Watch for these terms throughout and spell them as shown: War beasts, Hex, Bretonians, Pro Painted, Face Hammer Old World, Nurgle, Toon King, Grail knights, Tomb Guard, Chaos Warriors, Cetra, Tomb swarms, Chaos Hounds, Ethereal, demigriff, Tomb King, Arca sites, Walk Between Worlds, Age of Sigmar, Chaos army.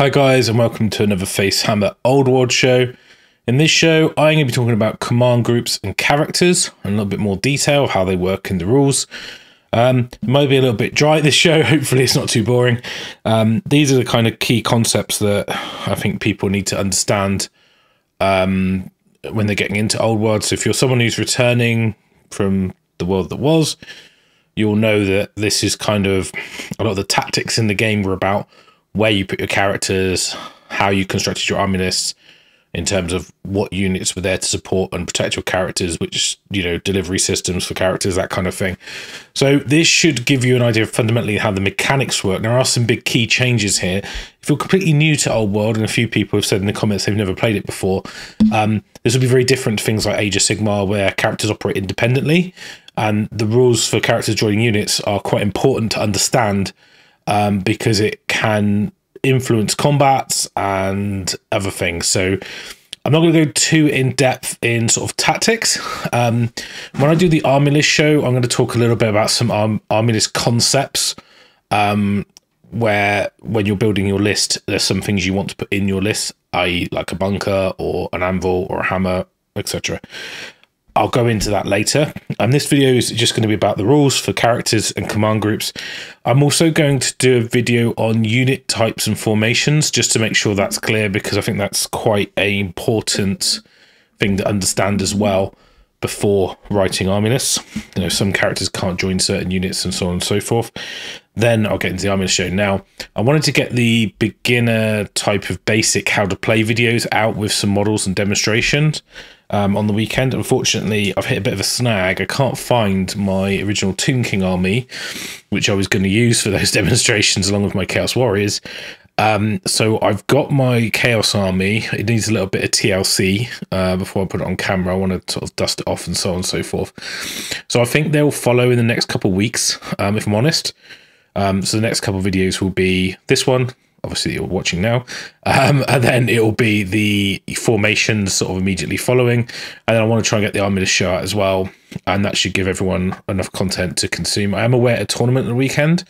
Hi guys, and welcome to another Face Hammer Old World show. In this show, I'm going to be talking about command groups and characters in a little bit more detail, how they work in the rules. It might be a little bit dry this show, hopefully it's not too boring. These are the kind of key concepts that I think people need to understand when they're getting into Old World. So if you're someone who's returning from the world that was, you'll know that this is kind of a lot of the tactics in the game were about where you put your characters, how you constructed your army lists, in terms of what units were there to support and protect your characters, which, you know, delivery systems for characters, that kind of thing. So this should give you an idea of fundamentally how the mechanics work. There are some big key changes here. If you're completely new to Old World, and a few people have said in the comments they've never played it before, this will be very different to things like Age of Sigmar, where characters operate independently, and the rules for characters joining units are quite important to understand, because it can influence combats and other things. So I'm not going to go too in depth in sort of tactics. When I do the army list show, I'm going to talk a little bit about some army list concepts, where when you're building your list, there's some things you want to put in your list, i.e. like a bunker or an anvil or a hammer, etc. I'll go into that later. And this video is just going to be about the rules for characters and command groups. I'm also going to do a video on unit types and formations, just to make sure that's clear, because I think that's quite an important thing to understand as well before writing army lists. You know, some characters can't join certain units and so on and so forth. Then I'll get into the army list show. Now, I wanted to get the beginner type of basic how to play videos out with some models and demonstrations on the weekend. Unfortunately, I've hit a bit of a snag. I can't find my original Toon King army, which I was going to use for those demonstrations along with my Chaos Warriors. So I've got my Chaos army. It needs a little bit of TLC before I put it on camera. I want to sort of dust it off and so on and so forth. So I think they'll follow in the next couple of weeks, if I'm honest. So the next couple of videos will be this one, obviously you're watching now, and then it will be the formations sort of immediately following. And then I want to try and get the army to show out as well, and that should give everyone enough content to consume. I am away at a tournament on the weekend,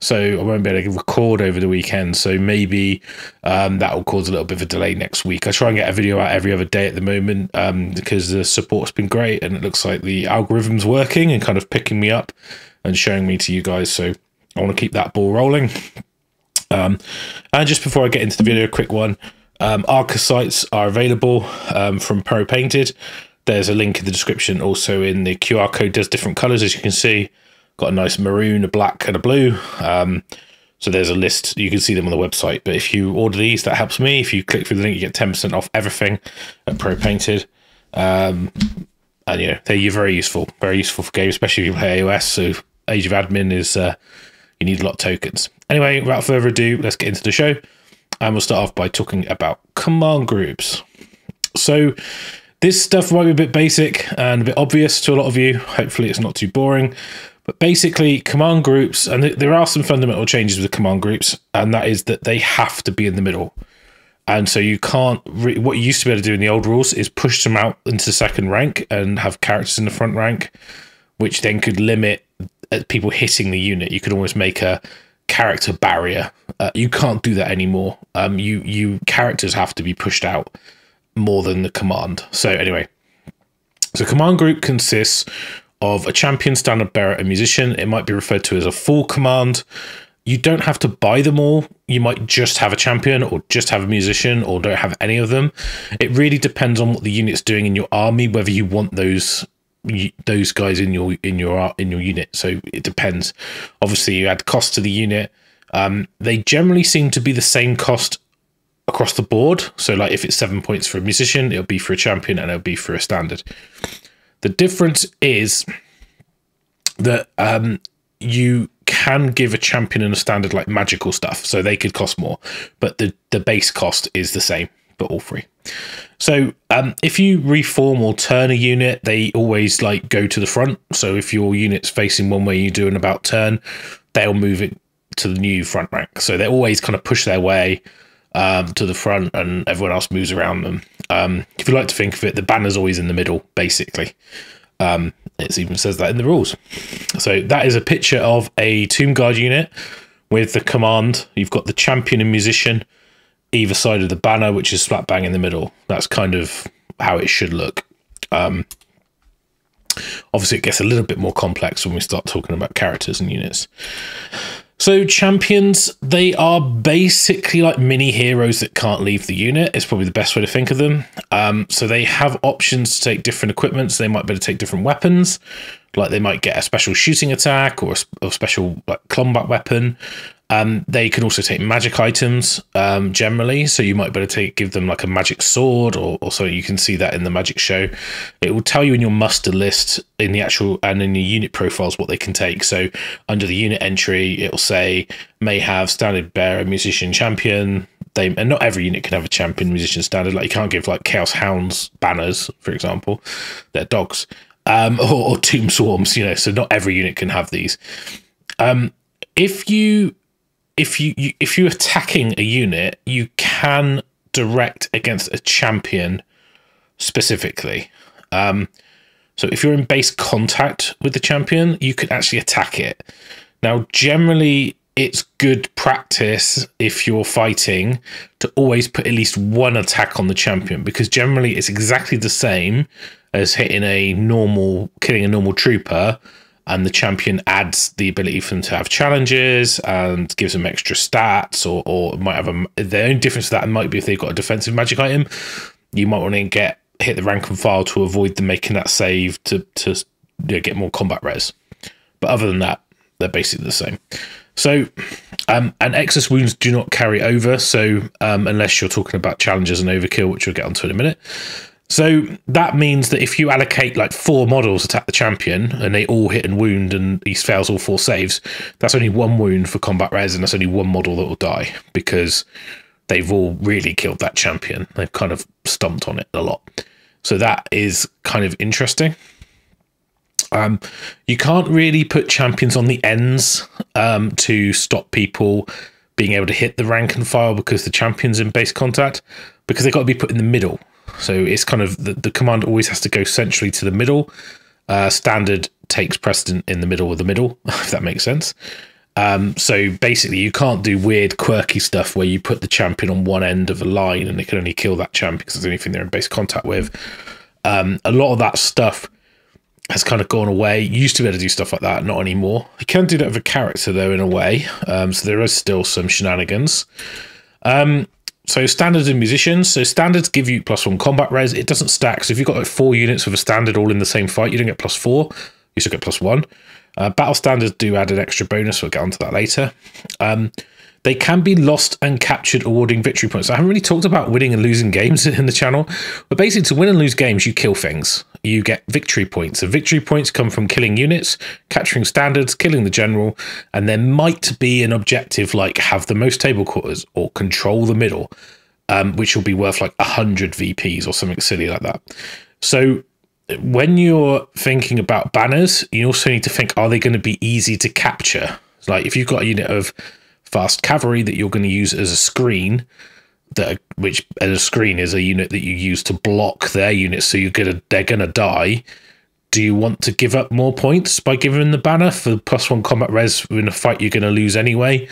so I won't be able to record over the weekend, so maybe that will cause a little bit of a delay next week. I try and get a video out every other day at the moment, because the support's been great, and it looks like the algorithm's working and kind of picking me up and showing me to you guys, so I want to keep that ball rolling. And just before I get into the video, a quick one. Arca sites are available from Pro Painted. There's a link in the description, also in the QR code. Does different colors, as you can see. Got a nice maroon, a black, and a blue. So there's a list. You can see them on the website. But if you order these, that helps me. If you click through the link, you get 10% off everything at Pro Painted. And you know, they're very useful. Very useful for games, especially if you play AOS. So Age of Admin is... you need a lot of tokens. Anyway, without further ado, let's get into the show. And we'll start off by talking about command groups. So this stuff might be a bit basic and a bit obvious to a lot of you. Hopefully it's not too boring. But basically, command groups, and there are some fundamental changes with the command groups, and that is that they have to be in the middle. And so you can't, what you used to be able to do in the old rules is push them out into second rank and have characters in the front rank, which then could limit people hitting the unit. You could almost make a character barrier. You can't do that anymore. Characters have to be pushed out more than the command. So anyway, so command group consists of a champion, standard bearer, and musician. It might be referred to as a full command. You don't have to buy them all. You might just have a champion or just have a musician or don't have any of them. It really depends on what the unit's doing in your army, whether you want those guys in your unit. So it depends. Obviously, you add cost to the unit. They generally seem to be the same cost across the board. So like if it's 7 points for a musician, it'll be for a champion, and it'll be for a standard. The difference is that you can give a champion and a standard like magical stuff, so they could cost more, but the base cost is the same for all three. So if you reform or turn a unit, they always like go to the front. So if your unit's facing one way, you do an about turn, they'll move it to the new front rank. So they always kind of push their way to the front, and everyone else moves around them. If you like to think of it, the banner's always in the middle, basically. It even says that in the rules. So that is a picture of a Tomb Guard unit with the command. You've got the champion and musician either side of the banner, which is slap bang in the middle. That's kind of how it should look. Obviously, it gets a little bit more complex when we start talking about characters and units. So champions, they are basically like mini heroes that can't leave the unit, is probably the best way to think of them. So they have options to take different equipments. They might be able to take different weapons. Like they might get a special shooting attack or a special like combat weapon. They can also take magic items generally. So you might be able to give them like a magic sword, or so you can see that in the magic show. It will tell you in your muster list in the actual and in your unit profiles what they can take. So under the unit entry, it will say may have standard bearer, musician, champion. And not every unit can have a champion, musician, standard. Like you can't give like Chaos Hounds banners, for example. They're dogs. Or tomb swarms, you know. So not every unit can have these. If you're attacking a unit, you can direct against a champion specifically. So if you're in base contact with the champion, you can actually attack it. Now, generally, it's good practice if you're fighting to always put at least one attack on the champion, because generally it's exactly the same as killing a normal trooper, and the champion adds the ability for them to have challenges and gives them extra stats, or might have their own difference to that. It might be if they've got a defensive magic item, you might want to hit the rank and file to avoid them making that save to you know, get more combat res. But other than that, they're basically the same. So, and excess wounds do not carry over. So unless you're talking about challenges and overkill, which we'll get onto in a minute. So that means that if you allocate like 4 models attack the champion and they all hit and wound and he fails all 4 saves, that's only 1 wound for combat res, and that's only 1 model that will die because they've all really killed that champion. They've kind of stomped on it a lot. So that is kind of interesting. You can't really put champions on the ends to stop people being able to hit the rank and file because the champion's in base contact, because they've got to be put in the middle. So it's kind of the command always has to go centrally to the middle. Standard takes precedent in the middle of the middle, if that makes sense. So basically you can't do weird quirky stuff where you put the champion on one end of a line and they can only kill that champion because it's the only thing they're in base contact with. A lot of that stuff has kind of gone away. You used to be able to do stuff like that, not anymore. You can do that with a character though in a way. So there is still some shenanigans. So standards and musicians. So standards give you +1 combat res. It doesn't stack. So if you've got like 4 units with a standard all in the same fight, you don't get +4. You still get +1. Battle standards do add an extra bonus. We'll get onto that later. They can be lost and captured, awarding victory points. I haven't really talked about winning and losing games in the channel, but basically to win and lose games, you kill things. You get victory points. So victory points come from killing units, capturing standards, killing the general, and there might be an objective like have the most table quarters or control the middle, which will be worth like 100 VPs or something silly like that. So when you're thinking about banners, you also need to think, are they going to be easy to capture? Like if you've got a unit of fast cavalry that you're going to use as a screen, which a screen is a unit that you use to block their units, so they're gonna die. Do you want to give up more points by giving them the banner for +1 combat res in a fight you're gonna lose anyway?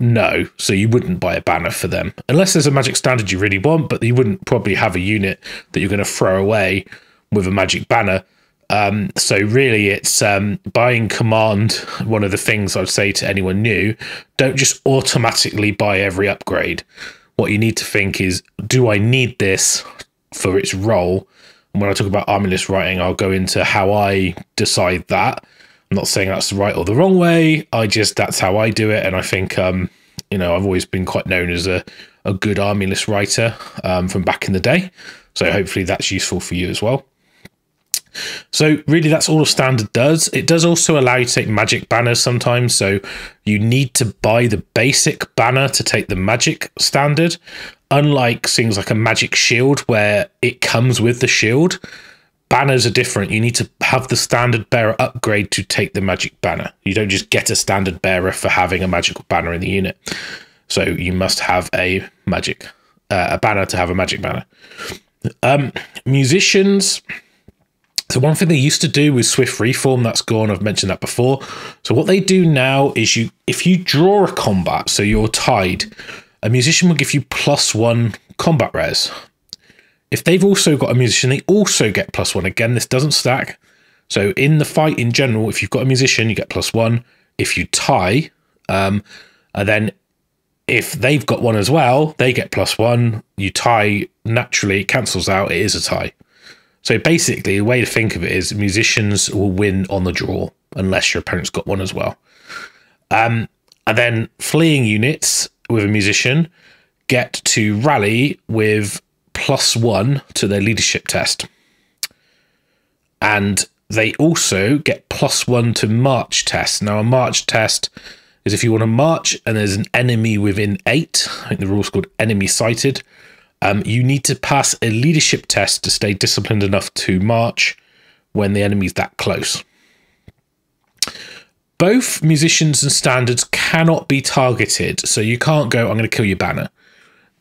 No, so you wouldn't buy a banner for them unless there's a magic standard you really want, but you wouldn't probably have a unit that you're gonna throw away with a magic banner. So really it's buying command. One of the things I'd say to anyone new, don't just automatically buy every upgrade. What you need to think is, do I need this for its role? And when I talk about army list writing, I'll go into how I decide that. I'm not saying that's the right or the wrong way. That's how I do it. And I think, you know, I've always been quite known as a good army list writer from back in the day. So hopefully that's useful for you as well. So really that's all standard does. It does also allow you to take magic banners sometimes, so you need to buy the basic banner to take the magic standard, unlike things like a magic shield where it comes with the shield. Banners are different. You need to have the standard bearer upgrade to take the magic banner. You don't just get a standard bearer for having a magical banner in the unit. So you must have a banner to have a magic banner. Musicians. So one thing they used to do was Swift Reform. That's gone. I've mentioned that before. So what they do now is if you draw a combat, so you're tied A musician will give you +1 combat res. If they've also got a musician, they also get +1. Again, this doesn't stack. So in the fight in general, if you've got a musician, you get +1. If you tie, and then if they've got one as well, they get +1. You tie, naturally, it cancels out. It is a tie. So basically, the way to think of it is musicians will win on the draw, unless your opponent's got one as well. And then fleeing units with a musician get to rally with +1 to their leadership test. And they also get +1 to march tests. Now, a march test is if you want to march and there's an enemy within 8, I think the rule's called enemy sighted, you need to pass a leadership test to stay disciplined enough to march when the enemy's that close. Both musicians and standards cannot be targeted, so you can't go, I'm going to kill your banner.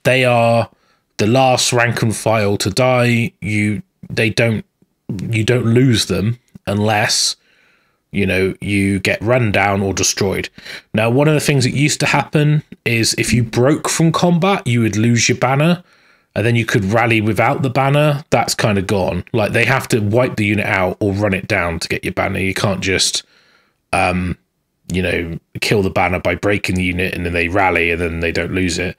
They are the last rank and file to die. You don't lose them unless, you know, you get run down or destroyed. Now, one of the things that used to happen is if you broke from combat, you would lose your banner, and then you could rally without the banner. That's kind of gone. Like, they have to wipe the unit out or run it down to get your banner. You can't just, you know, kill the banner by breaking the unit and then they rally and then they don't lose it.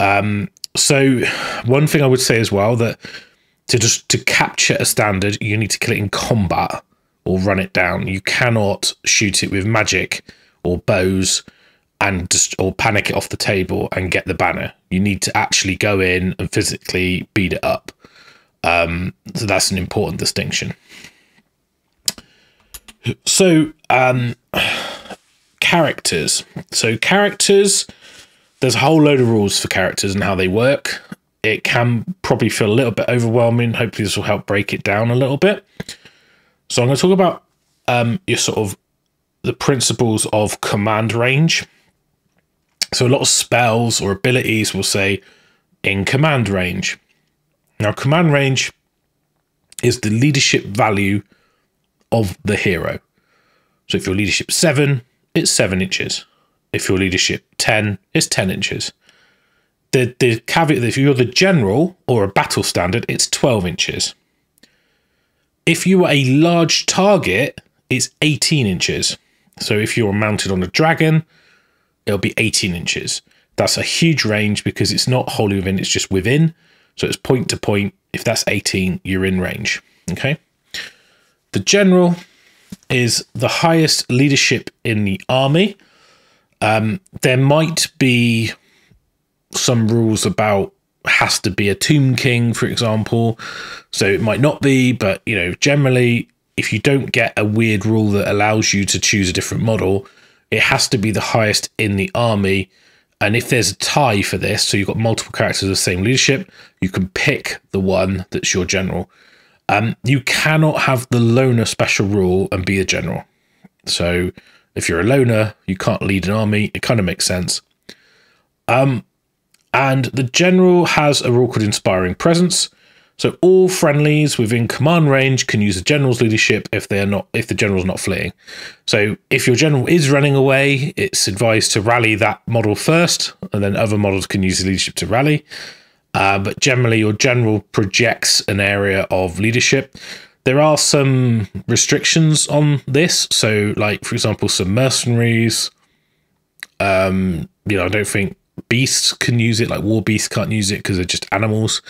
So one thing I would say as well, that to capture a standard, you need to kill it in combat or run it down. You cannot shoot it with magic or bows and or panic it off the table and get the banner. You need to actually go in and physically beat it up. So that's an important distinction. So characters. So characters, there's a whole load of rules for characters and how they work. It can probably feel a little bit overwhelming. Hopefully this will help break it down a little bit. So I'm going to talk about your sort of the principles of command range. So a lot of spells or abilities will say in command range. Now, command range is the leadership value of the hero. So if your leadership 7, it's 7 inches. If your leadership 10, it's 10 inches. The caveat, if you're the general or a battle standard, it's 12 inches. If you are a large target, it's 18 inches. So if you're mounted on a dragon, it'll be 18 inches. That's a huge range because it's not wholly within, it's just within. So it's point to point. If that's 18, you're in range. Okay. The general is the highest leadership in the army. There might be some rules about has to be a Tomb King, for example. So it might not be, but, you know, generally, if you don't get a weird rule that allows you to choose a different model, it has to be the highest in the army. And if there's a tie for this, so you've got multiple characters of the same leadership, you can pick the one that's your general. You cannot have the loner special rule and be a general. So if you're a loner, you can't lead an army. It kind of makes sense. And the general has a rule called Inspiring Presence. So all friendlies within command range can use the general's leadership if the general's not fleeing. So if your general is running away, it's advised to rally that model first, and then other models can use the leadership to rally. But generally, your general projects an area of leadership. There are some restrictions on this. So, like, for example, some mercenaries, you know, I don't think beasts can use it. Like, war beasts can't use it because they're just animals.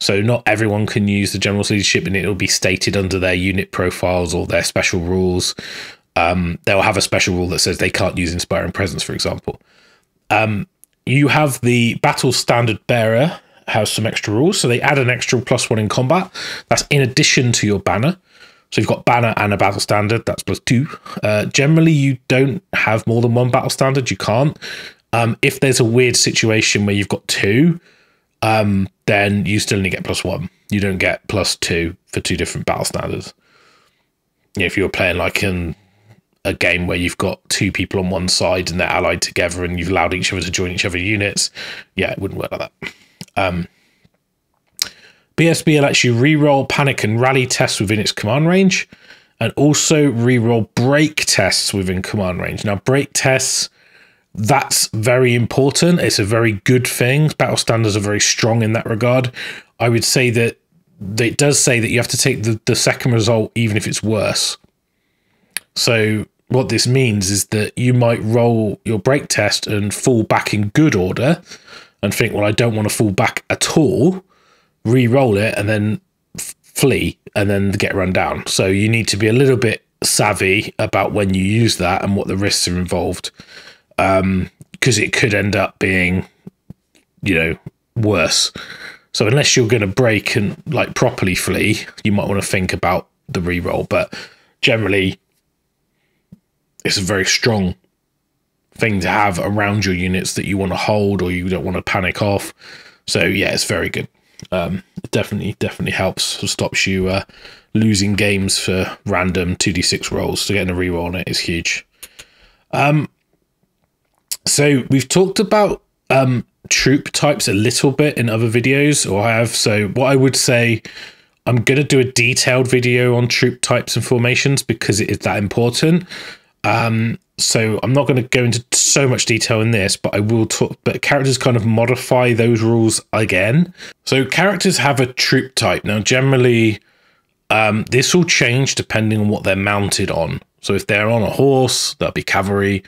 So not everyone can use the general's leadership, and it'll be stated under their unit profiles or their special rules. They'll have a special rule that says they can't use Inspiring Presence, for example. You have the battle standard bearer. Has some extra rules, so they add an extra +1 in combat. That's in addition to your banner. So you've got banner and a battle standard. That's +2. Generally, you don't have more than one battle standard. You can't. If there's a weird situation where you've got 2, then you still only get +1. You don't get +2 for 2 different battle standards. You know, if you're playing like in a game where you've got 2 people on one side and they're allied together and you've allowed each other to join each other's units, yeah, it wouldn't work like that. BSB lets you reroll panic and rally tests within its command range, and also reroll break tests within command range. Now, break tests That's very important. It's a very good thing. Battle standards are very strong in that regard. I would say that it does say that you have to take the second result even if it's worse. So what this means is that you might roll your break test and fall back in good order and think, well, I don't want to fall back at all, re-roll it and then flee and then get run down. So you need to be a little bit savvy about when you use that and what the risks are involved, because it could end up being, you know, worse. So unless you're going to break and like properly flee, you might want to think about the re-roll. But generally, it's a very strong thing to have around your units that you want to hold or you don't want to panic off. So yeah, it's very good. It definitely helps. It stops you losing games for random 2d6 rolls. So getting a reroll on it is huge. So we've talked about troop types a little bit in other videos, or I have. So what I would say, I'm going to do a detailed video on troop types and formations because it is that important. So I'm not going to go into so much detail in this, but I will talk, but characters kind of modify those rules again. So characters have a troop type. Now, generally, this will change depending on what they're mounted on. So if they're on a horse, that'll be cavalry.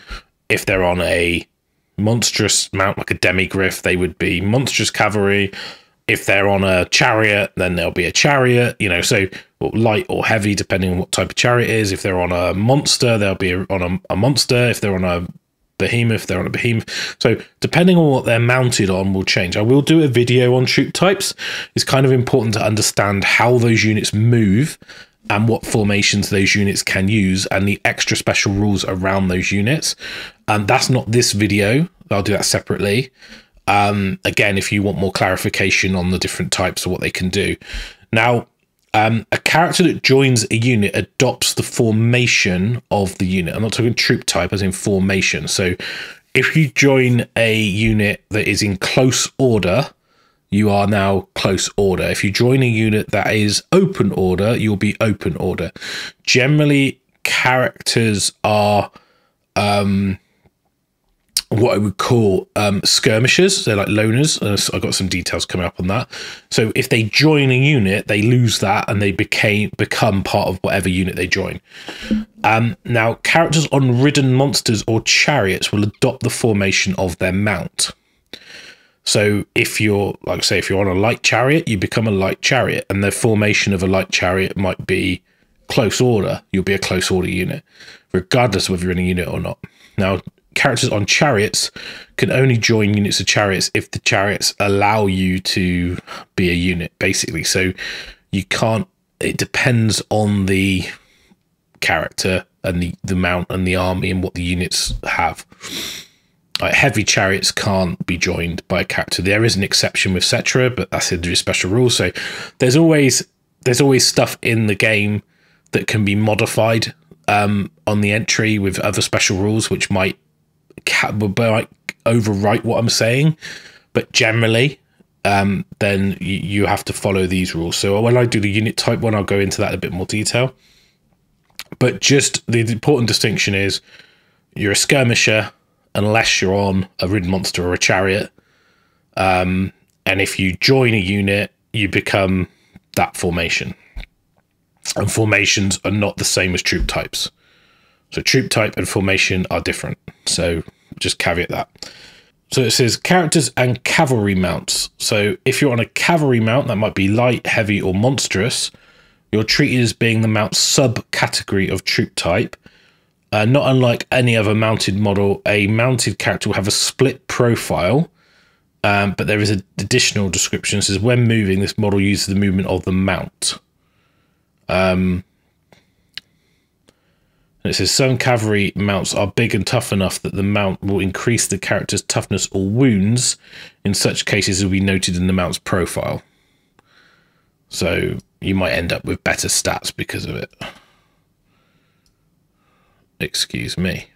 If they're on a monstrous mount, like a demigriff, they would be monstrous cavalry. If they're on a chariot, then there'll be a chariot, you know, so or light or heavy, depending on what type of chariot it is. If they're on a monster, they'll be on a monster. If they're on a behemoth, they're on a behemoth. So depending on what they're mounted on will change. I will do a video on troop types. It's kind of important to understand how those units move and what formations those units can use and the extra special rules around those units. And that's not this video. I'll do that separately. Again, if you want more clarification on the different types of what they can do. Now, a character that joins a unit adopts the formation of the unit. I'm not talking troop type, as in formation. So if you join a unit that is in close order, you are now close order. If you join a unit that is open order, you'll be open order. Generally, characters are... what I would call skirmishers. They're like loners. So I've got some details coming up on that. So if they join a unit, they lose that and they become part of whatever unit they join. Now, characters on ridden monsters or chariots will adopt the formation of their mount. So if you're, like say, if you're on a light chariot, you become a light chariot, and the formation of a light chariot might be close order. You'll be a close order unit, regardless of whether you're in a unit or not. Now, characters on chariots can only join units of chariots if the chariots allow you to be a unit, basically. So you can't, it depends on the character and the mount and the army and what the units have. Like heavy chariots can't be joined by a character. There is an exception with Cetra, but that's a special rule. So there's always stuff in the game that can be modified on the entry with other special rules, which might overwrite what I'm saying, but generally then you have to follow these rules. So when I do the unit type one, I'll go into that in a bit more detail, but just the important distinction is you're a skirmisher unless you're on a ridden monster or a chariot, and if you join a unit you become that formation, and formations are not the same as troop types. So troop type and formation are different. So just caveat that. So it says characters and cavalry mounts. So if you're on a cavalry mount, that might be light, heavy, or monstrous, you're treated as being the mount subcategory of troop type. Not unlike any other mounted model, a mounted character will have a split profile, but there is an additional description. It says when moving, this model uses the movement of the mount. And it says some cavalry mounts are big and tough enough that the mount will increase the character's toughness or wounds. In such cases, it will be noted in the mount's profile. So you might end up with better stats because of it. Excuse me.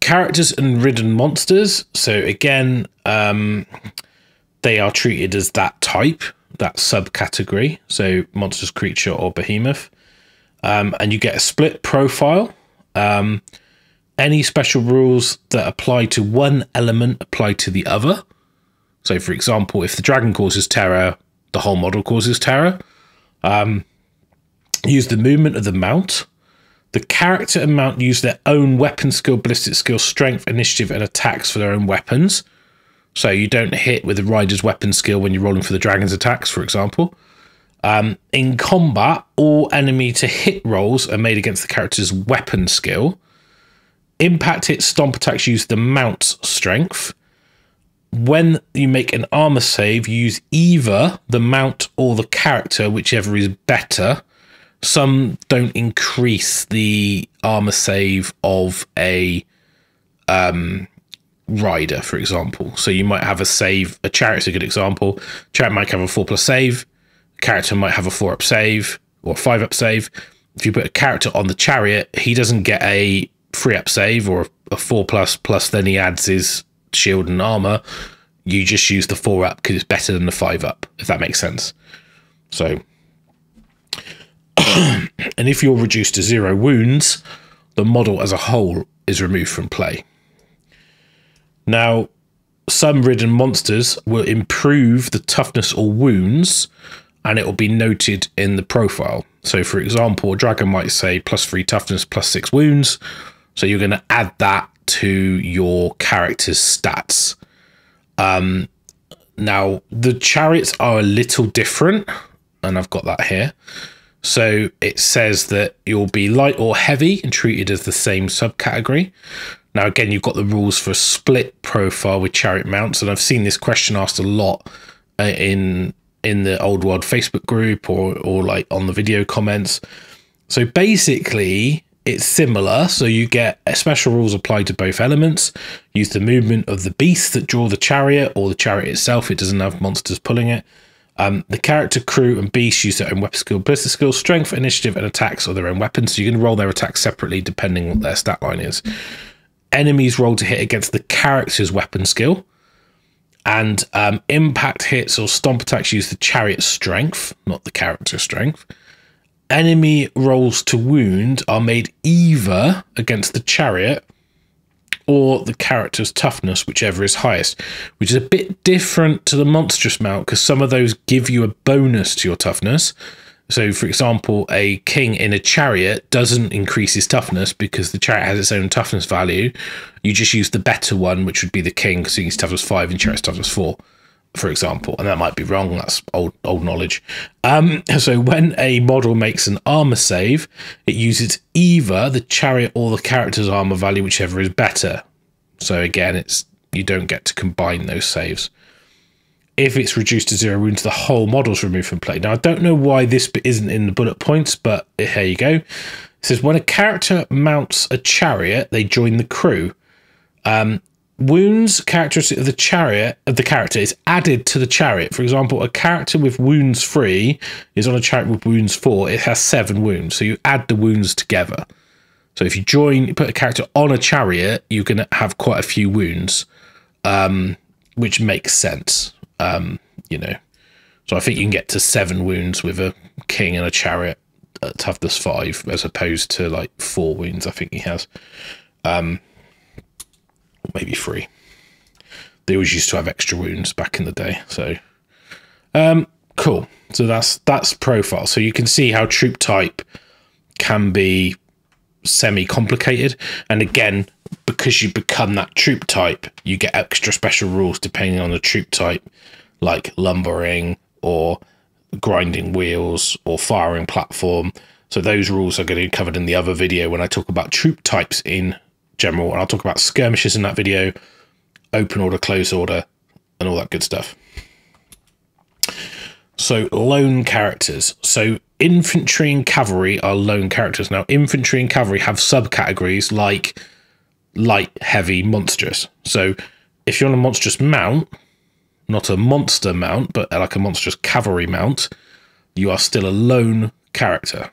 Characters and ridden monsters. So again, they are treated as that type, that subcategory. So monstrous creature or behemoth. And you get a split profile, Any special rules that apply to one element apply to the other. So, for example, if the dragon causes terror, the whole model causes terror. Use the movement of the mount. The character and mount use their own weapon skill, ballistic skill, strength, initiative, and attacks for their own weapons. So you don't hit with the rider's weapon skill when you're rolling for the dragon's attacks, for example. In combat, all enemy to hit rolls are made against the character's weapon skill. Impact hit, stomp attacks use the mount's strength. When you make an armor save, use either the mount or the character, whichever is better. Some don't increase the armor save of a rider, for example. So you might have a save, a chariot's a good example. Chariot might have a 4+ save. Character might have a 4+ save or a 5+ save. If you put a character on the chariot, he doesn't get a 3+ save or a 4++, then he adds his shield and armor. You just use the 4+ because it's better than the 5+, if that makes sense. So... and if you're reduced to 0 wounds, the model as a whole is removed from play. Now, some ridden monsters will improve the toughness or wounds, and it will be noted in the profile. So, for example, a dragon might say +3 toughness, +6 wounds. So you're going to add that to your character's stats. Now, the chariots are a little different, and I've got that here. So it says that you'll be light or heavy and treated as the same subcategory. Now, again, you've got the rules for a split profile with chariot mounts. And I've seen this question asked a lot in the Old World Facebook group or like on the video comments. So basically, it's similar. So you get special rules applied to both elements. Use the movement of the beasts that draw the chariot or the chariot itself. It doesn't have monsters pulling it. The character, crew, and beast use their own weapon skill, ballistic skill, strength, initiative, and attacks, or their own weapons. So you can roll their attacks separately depending on what their stat line is. Enemies roll to hit against the character's weapon skill. And impact hits or stomp attacks use the chariot's strength, not the character's strength. Enemy rolls to wound are made either against the chariot or the character's toughness, whichever is highest, which is a bit different to the monstrous mount because some of those give you a bonus to your toughness. So, for example, a king in a chariot doesn't increase his toughness because the chariot has its own toughness value. You just use the better one, which would be the king, because he's toughness 5 and chariot's toughness 4, for example. And that might be wrong. That's old knowledge. So when a model makes an armor save, it uses either the chariot or the character's armor value, whichever is better. So again, you don't get to combine those saves. If it's reduced to 0 wounds, the whole model's removed from play. Now, I don't know why this bit isn't in the bullet points, but here you go. It says, when a character mounts a chariot, they join the crew. Wounds characteristic of the character is added to the chariot. For example, a character with wounds 3 is on a chariot with wounds 4. It has 7 wounds, so you add the wounds together. So if you put a character on a chariot, you're going to have quite a few wounds, which makes sense. You know, so I think you can get to 7 wounds with a king and a chariot at toughness 5, as opposed to like 4 wounds I think he has, or maybe 3. They always used to have extra wounds back in the day. So cool, so that's profile. So you can see how troop type can be semi-complicated, and again, because you become that troop type, you get extra special rules depending on the troop type, like lumbering or grinding wheels or firing platform. So those rules are going to be covered in the other video when I talk about troop types in general, and I'll talk about skirmishes in that video, open order, close order, and all that good stuff. So lone characters. So infantry and cavalry are lone characters. Now, infantry and cavalry have subcategories like light, heavy, monstrous. So if you're on a monstrous mount, not a monster mount, but like a monstrous cavalry mount, you are still a lone character.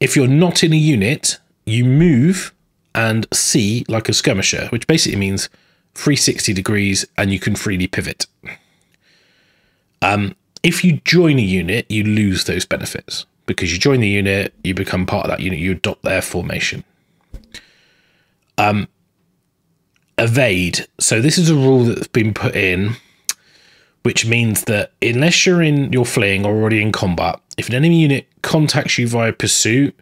If you're not in a unit, you move and see like a skirmisher, which basically means 360 degrees and you can freely pivot. If you join a unit, you lose those benefits because you join the unit, you become part of that unit, you adopt their formation. Evade. So this is a rule that's been put in, which means that unless you're fleeing or already in combat, if an enemy unit contacts you via pursuit,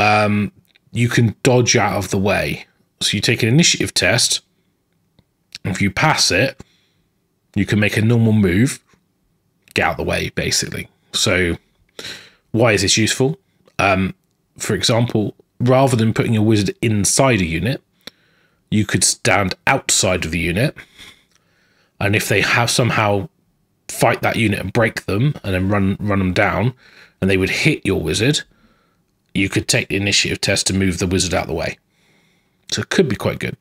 you can dodge out of the way. So you take an initiative test, and if you pass it, you can make a normal move, get out of the way, basically. So why is this useful? For example, rather than putting your wizard inside a unit, you could stand outside of the unit, and if they have somehow fight that unit and break them and then run them down, and they would hit your wizard, you could take the initiative test to move the wizard out of the way. So it could be quite good.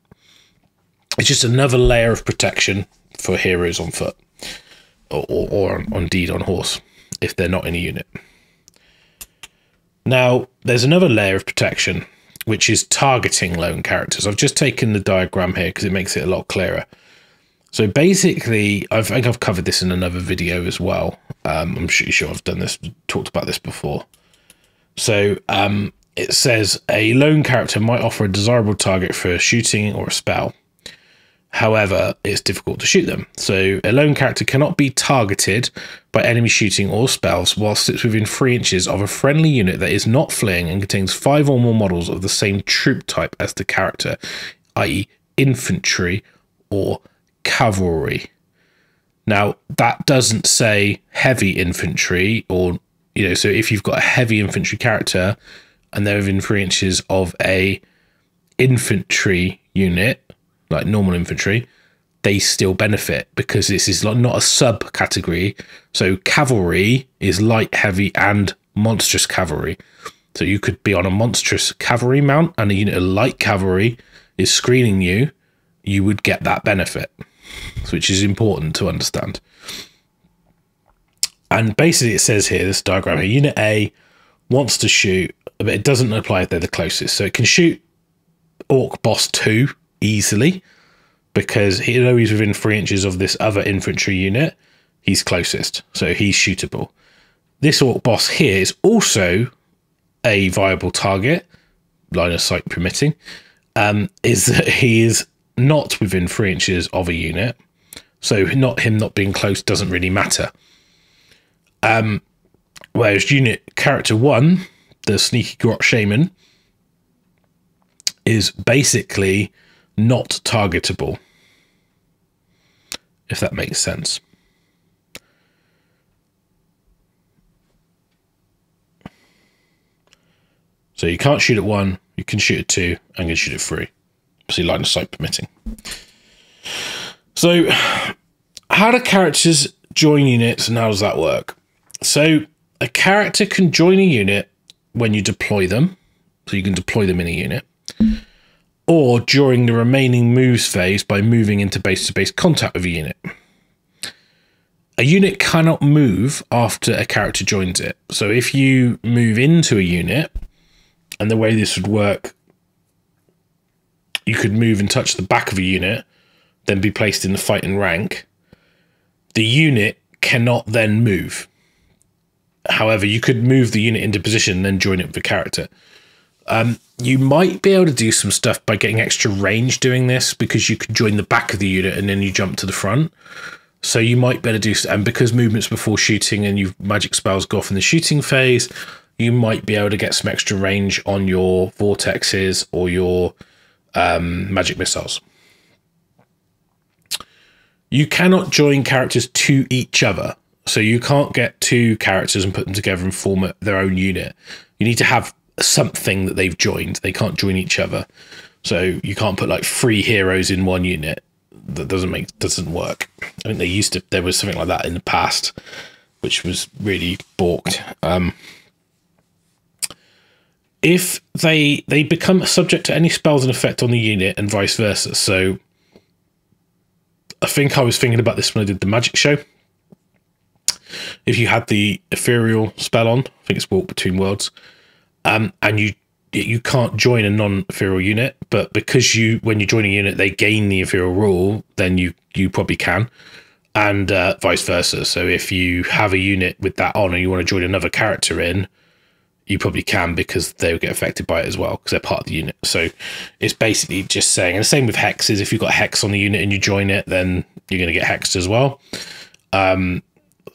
It's just another layer of protection for heroes on foot, or indeed on horse, if they're not in a unit. Now, there's another layer of protection, which is targeting lone characters. I've just taken the diagram here because it makes it a lot clearer. So basically, I think I've covered this in another video as well. I'm sure I've done this, talked about this before. So it says a lone character might offer a desirable target for shooting or a spell. However, it's difficult to shoot them. So a lone character cannot be targeted by enemy shooting or spells whilst it's within 3 inches of a friendly unit that is not fleeing and contains 5 or more models of the same troop type as the character, i.e. infantry or cavalry. Now, that doesn't say heavy infantry, or, you know, so if you've got a heavy infantry character and they're within 3 inches of a infantry unit, like normal infantry, they still benefit because this is not a subcategory. So cavalry is light, heavy, and monstrous cavalry. So you could be on a monstrous cavalry mount and a unit of light cavalry is screening you, you would get that benefit, which is important to understand. And basically it says here, this diagram here, Unit A wants to shoot, but it doesn't apply if they're the closest. So it can shoot Orc Boss 2, easily, because although he's within 3 inches of this other infantry unit, he's closest, so he's shootable. This Orc Boss here is also a viable target, line of sight permitting, is that he is not within 3 inches of a unit, so him not being close doesn't really matter. Whereas unit character 1, the sneaky grot shaman, is basically not targetable, if that makes sense. So you can't shoot at 1, you can shoot at 2, and you can shoot at 3. See, line of sight permitting. So how do characters join units and how does that work? So a character can join a unit when you deploy them, so you can deploy them in a unit, or during the remaining moves phase by moving into base-to-base contact with a unit. A unit cannot move after a character joins it. So if you move into a unit, and the way this would work, you could move and touch the back of a unit, then be placed in the fighting rank. The unit cannot then move. However, you could move the unit into position and then join it with a character. You might be able to do some stuff by getting extra range doing this, because you could join the back of the unit and then you jump to the front. So you might better do, and because movement's before shooting and your magic spells go off in the shooting phase, you might be able to get some extra range on your vortexes or your magic missiles. You cannot join characters to each other. So you can't get two characters and put them together and form their own unit. You need to have something that they've joined. They can't join each other, so you can't put like 3 heroes in one unit. That doesn't work. I think they used to, there was something like that in the past, which was really balked. If they become subject to any spells in effect on the unit and vice versa. So I think I was thinking about this when I did the magic show. If you had the Ethereal spell on, I think it's Walk Between Worlds, and you can't join a non-Ethereal unit, but because when you join a unit, they gain the Ethereal rule, then you probably can, and vice versa. So if you have a unit with that on and you want to join another character in, you probably can, because they will get affected by it as well, because they're part of the unit. So it's basically just saying, and the same with hexes, if you've got hex on the unit and you join it, then you're going to get hexed as well.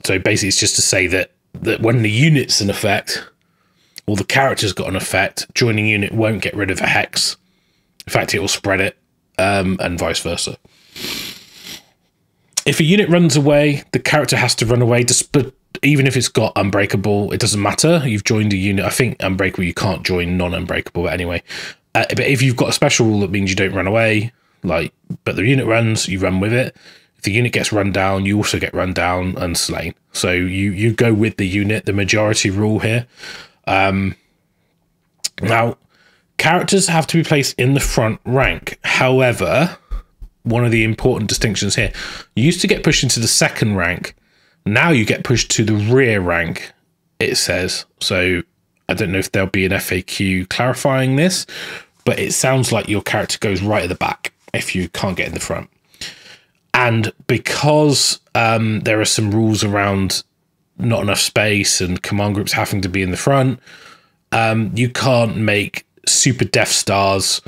So basically it's just to say that when the unit's an effect, or the character's got an effect, joining unit won't get rid of a hex. In fact, it will spread it, and vice versa. If a unit runs away, the character has to run away, even if it's got unbreakable. It doesn't matter. You've joined a unit. I think unbreakable, you can't join non-unbreakable, but anyway. But if you've got a special rule that means you don't run away, but the unit runs, you run with it. If the unit gets run down, you also get run down and slain. So you go with the unit, the majority rule here. Now, characters have to be placed in the front rank. However, one of the important distinctions here, you used to get pushed into the second rank. Now you get pushed to the rear rank, it says. So I don't know if there'll be an FAQ clarifying this, but it sounds like your character goes right at the back if you can't get in the front. And because there are some rules around not enough space and command groups having to be in the front, you can't make super Death Stars.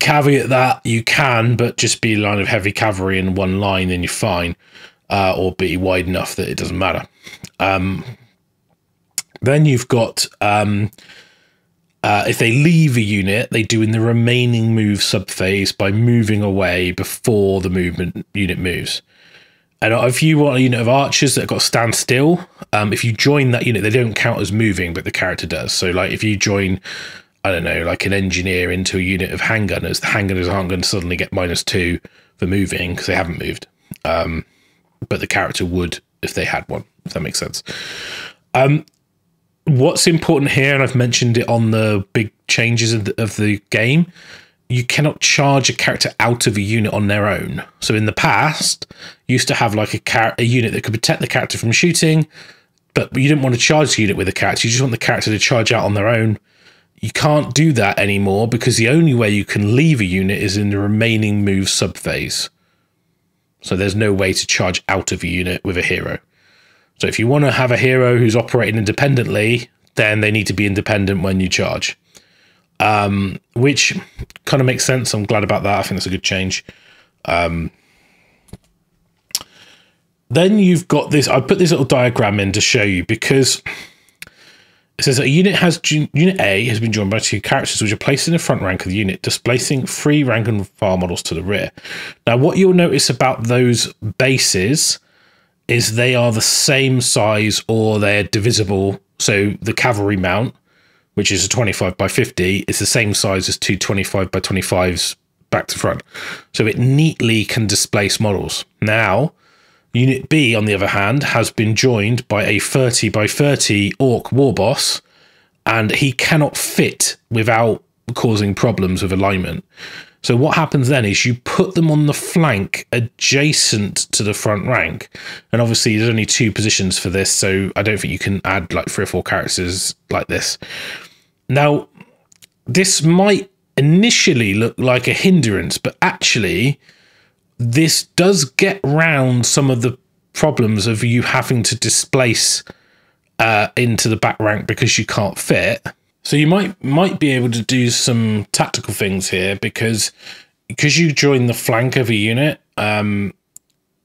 Caveat that you can, but just be line of heavy cavalry in one line and you're fine. Or be wide enough that it doesn't matter. Then you've got, if they leave a unit, they do in the remaining move subphase by moving away before the movement unit moves. And if you want a unit of archers that have got stand still, if you join that unit, they don't count as moving, but the character does. So like if you join, I don't know, like an engineer into a unit of handgunners, the handgunners aren't going to suddenly get -2 for moving because they haven't moved. But the character would if they had one, if that makes sense. What's important here, and I've mentioned it on the big changes of the game, you cannot charge a character out of a unit on their own. So in the past, you used to have like a unit that could protect the character from shooting, but you didn't want to charge the unit with the character. You just want the character to charge out on their own. You can't do that anymore because the only way you can leave a unit is in the remaining move subphase. So there's no way to charge out of a unit with a hero. So if you want to have a hero who's operating independently, then they need to be independent when you charge, which kind of makes sense. I'm glad about that. I think that's a good change. Then you've got this. I put this little diagram in to show you because it says that a unit Unit A has been joined by 2 characters which are placed in the front rank of the unit, displacing 3 rank and file models to the rear. Now, what you'll notice about those bases is they are the same size or they're divisible. So the cavalry mount, which is a 25 by 50, is the same size as two 25 by 25s back to front. So it neatly can displace models. Now, Unit B, on the other hand, has been joined by a 30 by 30 orc war boss, and he cannot fit without causing problems with alignment. So what happens then is you put them on the flank adjacent to the front rank. And obviously there's only 2 positions for this, so I don't think you can add like 3 or 4 characters like this. Now, this might initially look like a hindrance, but actually this does get round some of the problems of you having to displace into the back rank because you can't fit. So you might be able to do some tactical things here because you join the flank of a unit.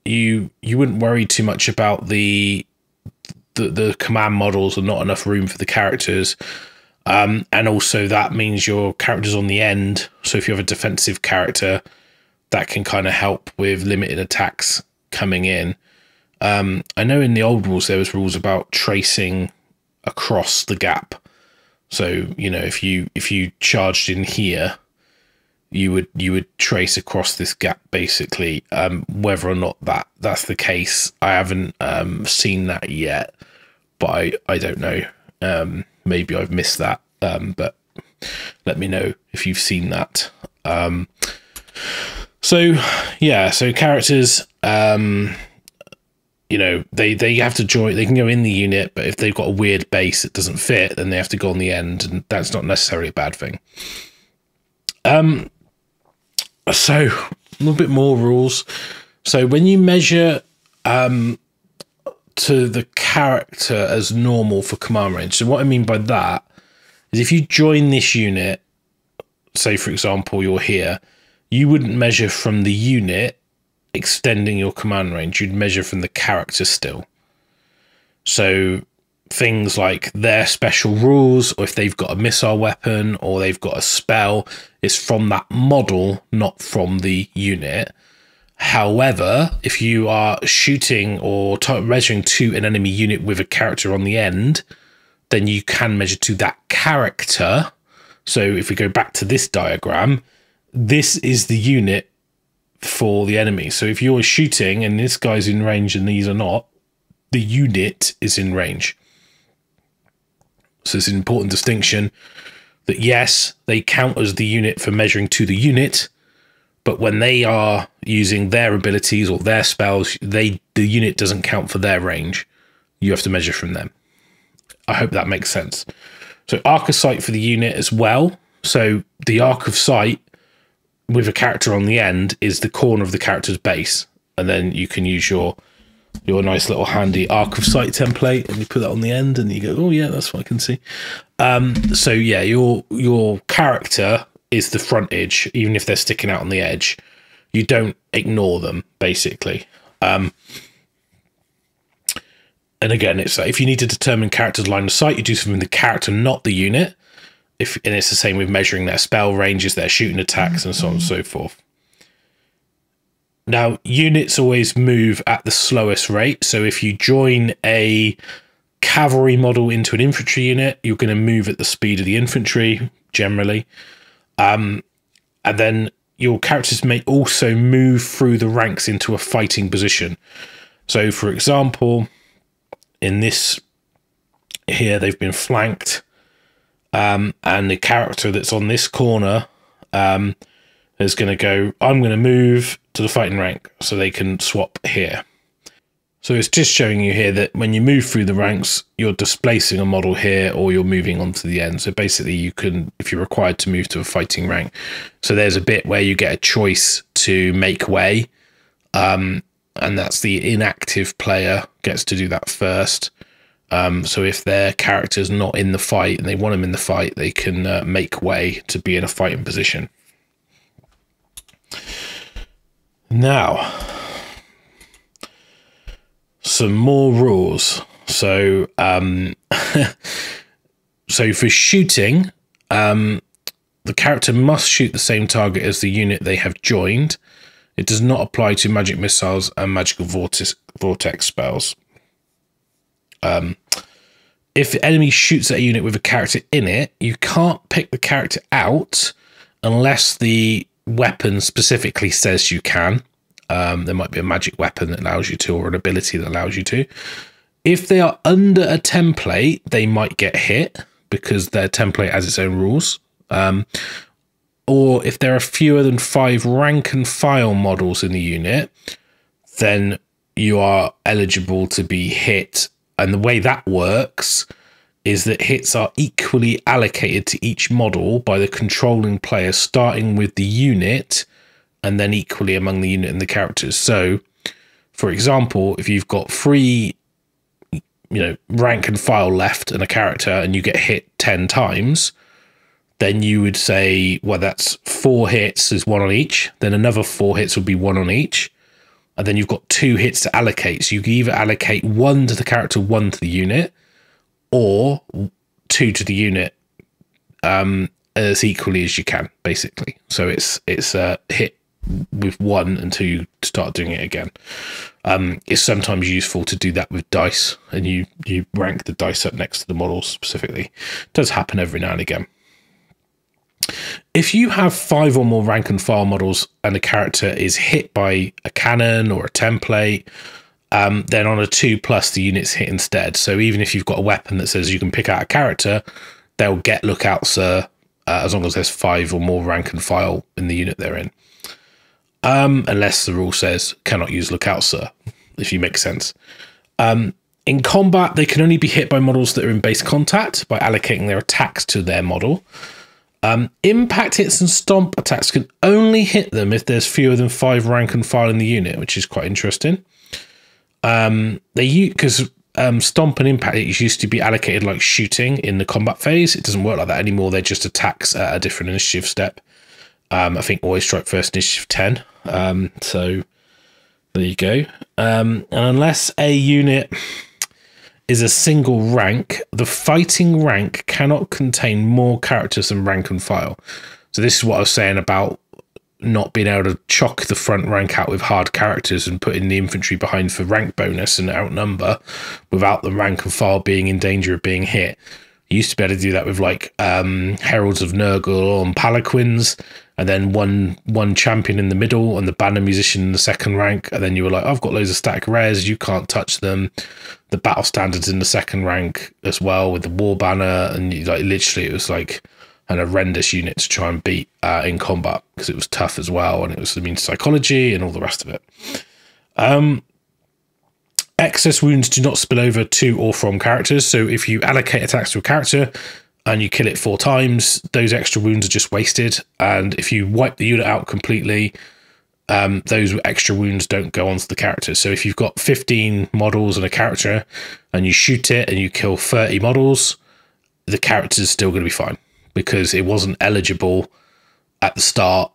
You wouldn't worry too much about the command models and not enough room for the characters. And also that means your character's on the end. So if you have a defensive character, that can kind of help with limited attacks coming in. I know in the old rules, there was rules about tracing across the gap. So, you know, if you charged in here, you would trace across this gap, basically. Whether or not that's the case, I haven't seen that yet, but I don't know. Maybe I've missed that, but let me know if you've seen that. So yeah, so characters, you know, they have to join, they can go in the unit, but if they've got a weird base that doesn't fit, then they have to go on the end, and that's not necessarily a bad thing. So a little bit more rules. So when you measure to the character as normal for command range. So what I mean by that is if you join this unit, say for example you're here, you wouldn't measure from the unit extending your command range, you'd measure from the character still. So things like their special rules, or if they've got a missile weapon or they've got a spell, is from that model, not from the unit. However, if you are shooting or measuring to an enemy unit with a character on the end, then you can measure to that character. So if we go back to this diagram, this is the unit for the enemy. So if you're shooting and this guy's in range and these are not, the unit is in range. So it's an important distinction that yes, they count as the unit for measuring to the unit, but when they are using their abilities or their spells, the unit doesn't count for their range. You have to measure from them. I hope that makes sense. So Arca site for the unit as well. So the arc of sight with a character on the end is the corner of the character's base, and then you can use your nice little handy arc of sight template, and you put that on the end, and you go, oh yeah, that's what I can see. So yeah, your character is the frontage, even if they're sticking out on the edge. You don't ignore them, basically. And again, it's like if you need to determine character's line of sight, you do something with the character, not the unit. And it's the same with measuring their spell ranges, their shooting attacks, and so on and so forth. Now, units always move at the slowest rate. So if you join a cavalry model into an infantry unit, you're going to move at the speed of the infantry, generally. And then your characters may also move through the ranks into a fighting position. So, for example, in this here, they've been flanked. And the character that's on this corner is going to go, I'm going to move to the fighting rank, so they can swap here. So it's just showing you here that when you move through the ranks, you're displacing a model here, or you're moving on to the end. So basically you can, if you're required to move to a fighting rank. So there's a bit where you get a choice to make way, and that's the inactive player gets to do that first. So if their character's not in the fight and they want them in the fight, they can make way to be in a fighting position. Now, some more rules. So, so for shooting, the character must shoot the same target as the unit they have joined. It does not apply to magic missiles and magical vortex spells. If the enemy shoots at a unit with a character in it, you can't pick the character out unless the weapon specifically says you can. There might be a magic weapon that allows you to, or an ability that allows you to. If they are under a template, they might get hit because their template has its own rules. Or if there are fewer than 5 rank and file models in the unit, then you are eligible to be hit. And the way that works is that hits are equally allocated to each model by the controlling player, starting with the unit and then equally among the unit and the characters. So, for example, if you've got 3, rank and file left and a character, and you get hit 10 times, then you would say, well, that's 4 hits is 1 on each. Then another 4 hits would be 1 on each. And then you've got 2 hits to allocate. So you can either allocate 1 to the character, 1 to the unit, or 2 to the unit as equally as you can, basically. So it's a hit with 1 until you start doing it again. It's sometimes useful to do that with dice, and you rank the dice up next to the models specifically. It does happen every now and again. If you have 5 or more rank and file models and a character is hit by a cannon or a template, then on a 2+, the unit's hit instead. So even if you've got a weapon that says you can pick out a character, they'll get look out, sir, as long as there's 5 or more rank and file in the unit they're in. Unless the rule says cannot use look out, sir, if you make sense. In combat, they can only be hit by models that are in base contact by allocating their attacks to their model. Impact hits and stomp attacks can only hit them if there's fewer than 5 rank and file in the unit, which is quite interesting. Because stomp and impact, it used to be allocated like shooting in the combat phase. It doesn't work like that anymore. They're just attacks at a different initiative step. I think always strike first, initiative 10. So there you go. And unless a unit is a single rank, the fighting rank cannot contain more characters than rank and file. So this is what I was saying about not being able to chock the front rank out with hard characters and putting the infantry behind for rank bonus and outnumber without the rank and file being in danger of being hit. You used to be able to do that with like Heralds of Nurgle and Palanquins, and then one champion in the middle and the banner musician in the second rank, and then you were like, I've got loads of static rares, you can't touch them. The battle standards in the second rank as well with the war banner, and you, like, literally it was like an horrendous unit to try and beat in combat because it was tough as well, and it was immune to psychology and all the rest of it. Excess wounds do not spill over to or from characters, so if you allocate attacks to a character and you kill it 4 times, those extra wounds are just wasted, and if you wipe the unit out completely, those extra wounds don't go onto the character. So if you've got 15 models and a character and you shoot it and you kill 30 models, the character's still going to be fine, because it wasn't eligible at the start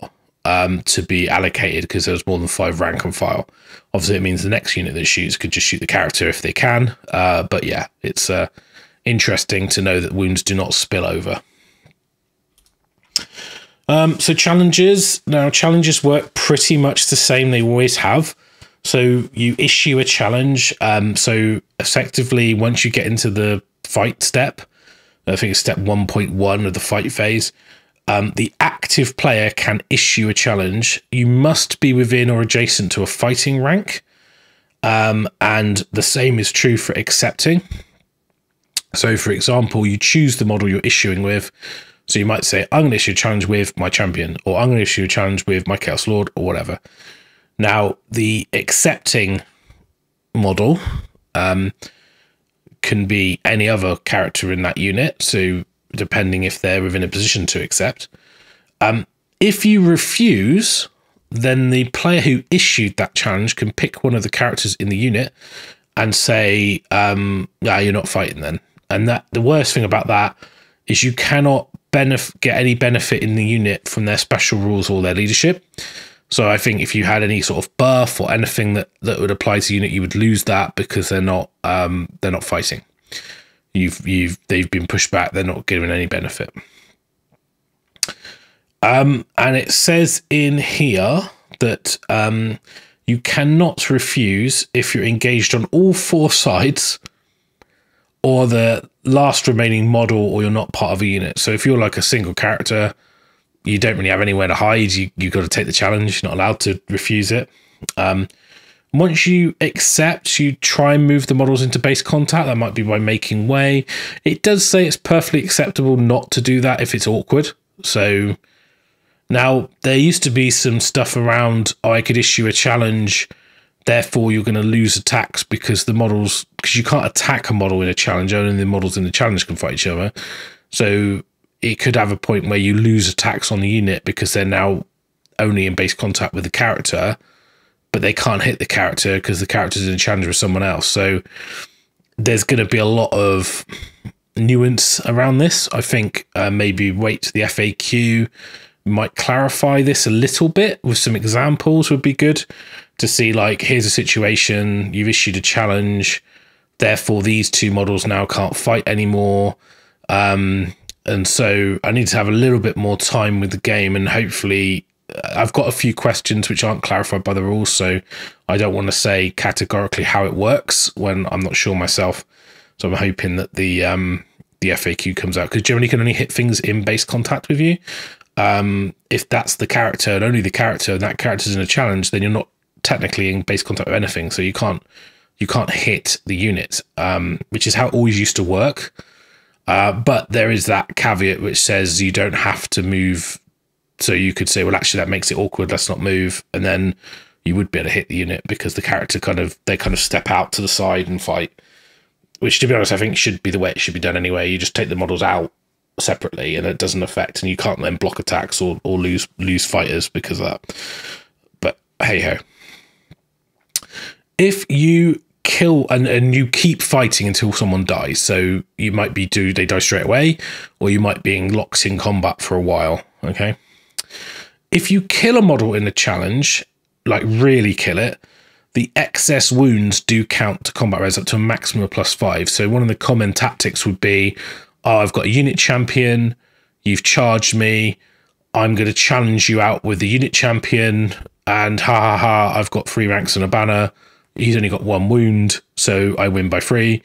to be allocated because there was more than 5 rank and file. Obviously, it means the next unit that shoots could just shoot the character if they can. But yeah, it's interesting to know that wounds do not spill over. So challenges. Now, challenges work pretty much the same they always have. So you issue a challenge. So effectively, once you get into the fight step, I think it's step 1.1 of the fight phase, the active player can issue a challenge. You must be within or adjacent to a fighting rank, and the same is true for accepting. So for example, you choose the model you're issuing with. So you might say, I'm going to issue a challenge with my champion, or I'm going to issue a challenge with my Chaos Lord, or whatever. Now, the accepting model can be any other character in that unit, so depending if they're within a position to accept. If you refuse, then the player who issued that challenge can pick one of the characters in the unit and say, nah, you're not fighting then. And that the worst thing about that is you cannot get any benefit in the unit from their special rules or their leadership. So I think if you had any sort of buff or anything that would apply to the unit, you would lose that because they're not fighting. They've been pushed back. They're not given any benefit. And it says in here that you cannot refuse if you're engaged on all 4 sides, or the last remaining model, or you're not part of a unit. So if you're like a single character, you don't really have anywhere to hide. You've got to take the challenge. You're not allowed to refuse it. Once you accept, you try and move the models into base contact. That might be by making way. It does say it's perfectly acceptable not to do that if it's awkward. So now there used to be some stuff around, oh, I could issue a challenge, therefore you're going to lose attacks because the models, because you can't attack a model in a challenge, only the models in the challenge can fight each other. So it could have a point where you lose attacks on the unit because they're now only in base contact with the character, but they can't hit the character because the character's in a challenge with someone else. So there's going to be a lot of nuance around this. I think maybe wait to the FAQ might clarify this a little bit with some examples would be good to see, like, here's a situation, you've issued a challenge, therefore these 2 models now can't fight anymore. And so I need to have a little bit more time with the game, and hopefully I've got a few questions which aren't clarified by the rules, so I don't want to say categorically how it works when I'm not sure myself. So I'm hoping that the FAQ comes out, because generally you can only hit things in base contact with you. If that's the character and only the character, and that character's in a challenge, then you're not technically in base contact with anything, so you can't hit the unit, which is how it always used to work. But there is that caveat which says you don't have to move. So you could say, well, actually, that makes it awkward. Let's not move. And then you would be able to hit the unit because the character kind of step out to the side and fight, which, to be honest, I think should be the way it should be done anyway. You just take the models out separately and it doesn't affect, and you can't then block attacks or lose fighters because of that. But hey ho. If you kill and you keep fighting until someone dies. So you might be they die straight away, or you might be in locked in combat for a while. Okay. If you kill a model in the challenge, like really kill it, the excess wounds do count to combat res up to a maximum of +5. So one of the common tactics would be, oh, I've got a unit champion, you've charged me, I'm going to challenge you out with the unit champion, and ha ha ha, I've got 3 ranks and a banner, he's only got 1 wound, so I win by 3.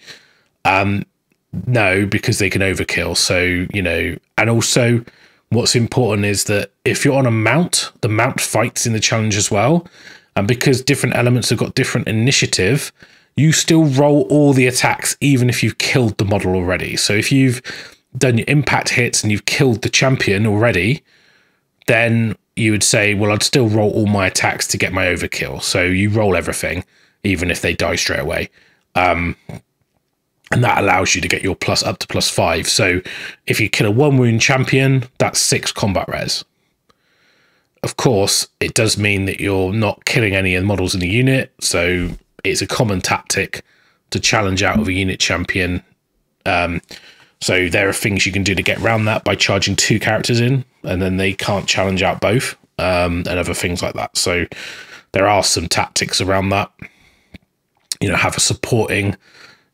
No, because they can overkill. So, you know, and also what's important is that if you're on a mount, the mount fights in the challenge as well. And because different elements have got different initiative, you still roll all the attacks, even if you've killed the model already. So if you've done your impact hits and you've killed the champion already, then you would say, well, I'd still roll all my attacks to get my overkill. So you roll everything, even if they die straight away. And that allows you to get your up to plus 5. So if you kill a 1 wound champion, that's 6 combat res. Of course, it does mean that you're not killing any of the models in the unit, so it's a common tactic to challenge out of a unit champion. So there are things you can do to get around that by charging 2 characters in, and then they can't challenge out both, and other things like that. So there are some tactics around that. You know, have a supporting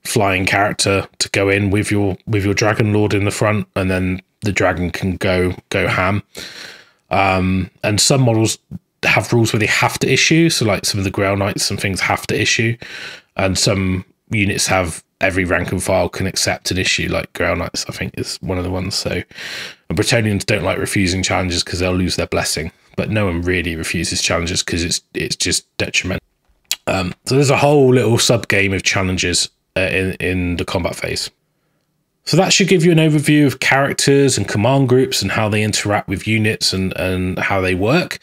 flying character to go in with your Dragon Lord in the front, and then the dragon can go ham. And some models have rules where they have to issue, so like some of the Grail Knights and things have to issue, and some units have every rank and file can accept an issue, like Grail Knights I think is one of the ones. So, and Bretonians don't like refusing challenges because they'll lose their blessing, but no one really refuses challenges because it's just detrimental. So there's a whole little sub game of challenges in the combat phase. So that should give you an overview of characters and command groups and how they interact with units and how they work.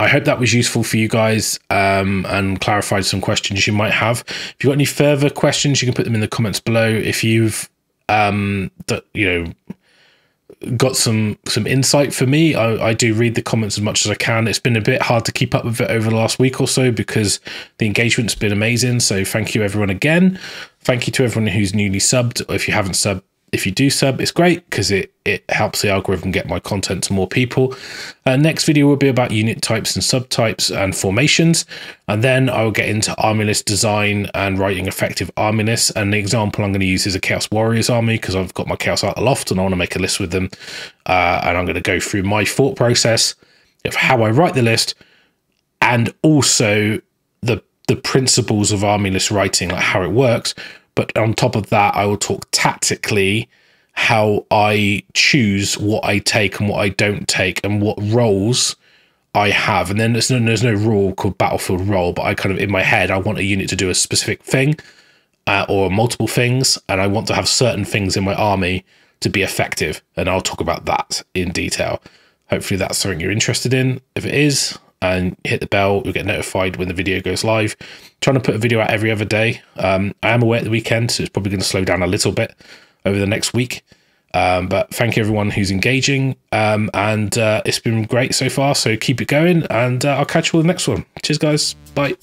I hope that was useful for you guys and clarified some questions you might have. If you've got any further questions, you can put them in the comments below. If you've got some insight for me, I do read the comments as much as I can. It's been a bit hard to keep up with it over the last week or so because the engagement's been amazing. So thank you everyone again. Thank you to everyone who's newly subbed, or if you haven't subbed, if you do sub, it's great because it helps the algorithm get my content to more people. Next video will be about unit types and subtypes and formations, and then I will get into army list design and writing effective army lists. And the example I'm going to use is a Chaos Warriors army because I've got my Chaos Art Aloft and I want to make a list with them. And I'm going to go through my thought process of how I write the list, and also the principles of army list writing, like how it works. But on top of that, I will talk tactically how I choose what I take and what I don't take and what roles I have. And then there's no rule called battlefield role, but I kind of, in my head, I want a unit to do a specific thing or multiple things. And I want to have certain things in my army to be effective. And I'll talk about that in detail. Hopefully that's something you're interested in. If it is, and hit the bell, you'll get notified when the video goes live. I'm trying to put a video out every other day. I am away at the weekend, so it's probably going to slow down a little bit over the next week. But thank you everyone who's engaging. It's been great so far, so keep it going, and I'll catch you all in the next one. Cheers guys, bye.